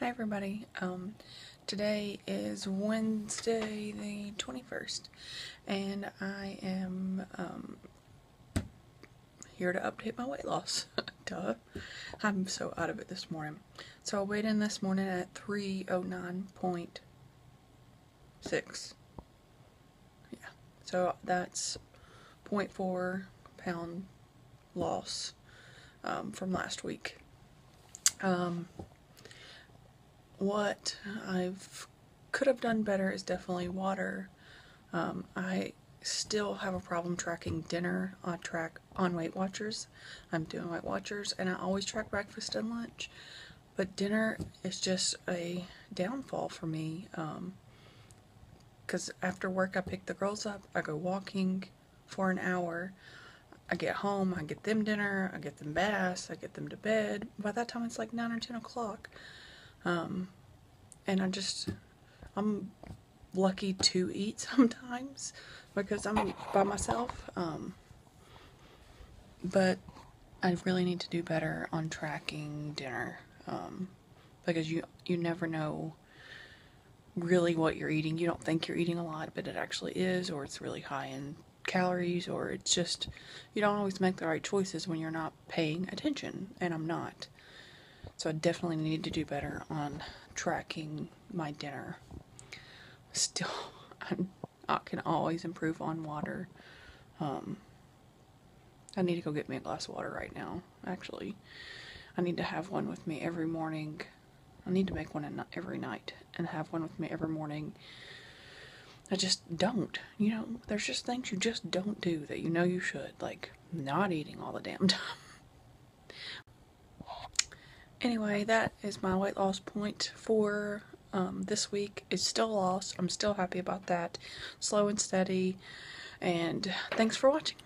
Hi everybody, today is Wednesday the 21st, and I am here to update my weight loss. Duh, I'm so out of it this morning. So I weighed in this morning at 309.6, yeah, so that's 0.4 pound loss from last week. What I could have done better is definitely water. I still have a problem tracking dinner. I track on Weight Watchers. I'm doing Weight Watchers, and I always track breakfast and lunch. But dinner is just a downfall for me, because after work I pick the girls up, I go walking for an hour, I get home, I get them dinner, I get them baths, I get them to bed. By that time it's like 9 or 10 o'clock. And I'm lucky to eat sometimes because I'm by myself, but I really need to do better on tracking dinner, because you never know really what you're eating. You don't think you're eating a lot, but it actually is, or it's really high in calories, or it's just, you don't always make the right choices when you're not paying attention, and I'm not. So I definitely need to do better on tracking my dinner. Still, I can always improve on water. I need to go get me a glass of water right now, actually. I need to have one with me every morning. I need to make one every night and have one with me every morning. I just don't. You know, there's just things you just don't do that you know you should. Like, not eating all the damn time. Anyway, that is my weight loss point for this week. It's still lost. I'm still happy about that. Slow and steady. And thanks for watching.